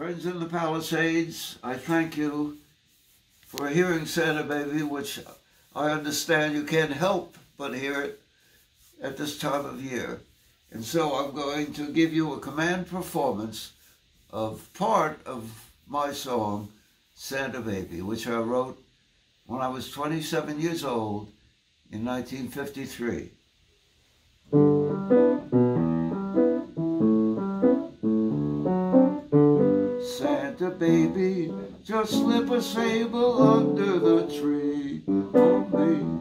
Friends in the Palisades, I thank you for hearing Santa Baby, which I understand you can't help but hear it at this time of year. And so I'm going to give you a command performance of part of my song, Santa Baby, which I wrote when I was 27 years old in 1953. Santa Baby, just slip a sable under the tree for me.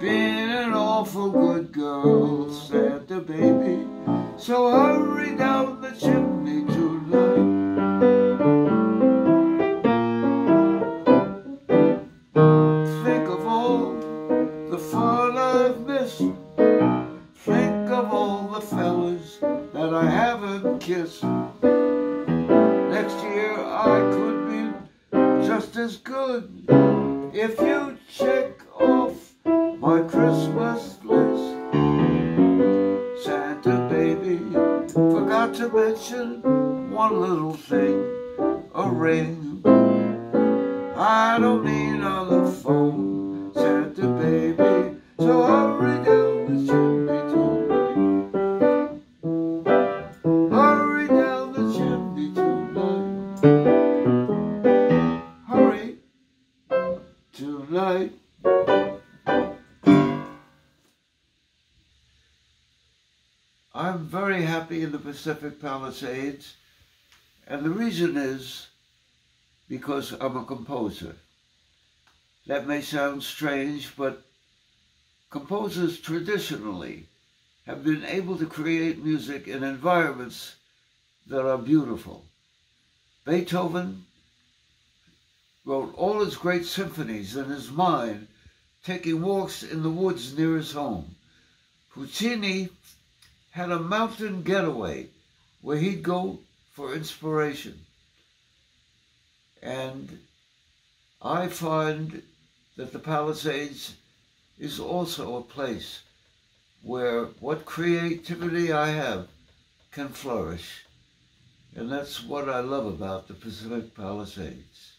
Been an awful good girl, Santa Baby, so hurry down the chimney tonight. Think of all the fellas that I haven't kissed. Next year I could be just as good if you check off my Christmas list. Santa Baby, forgot to mention one little thing, a ring. I don't need on the phone, Santa Baby, so hurry down. Hurry down the chimney tonight. Hurry tonight. I'm very happy in the Pacific Palisades, and the reason is because I'm a composer. That may sound strange, but composers traditionally have been able to create music in environments that are beautiful. Beethoven wrote all his great symphonies in his mind, taking walks in the woods near his home. Puccini had a mountain getaway where he'd go for inspiration. And I find that the Palisades is also a place where what creativity I have can flourish. And that's what I love about the Pacific Palisades.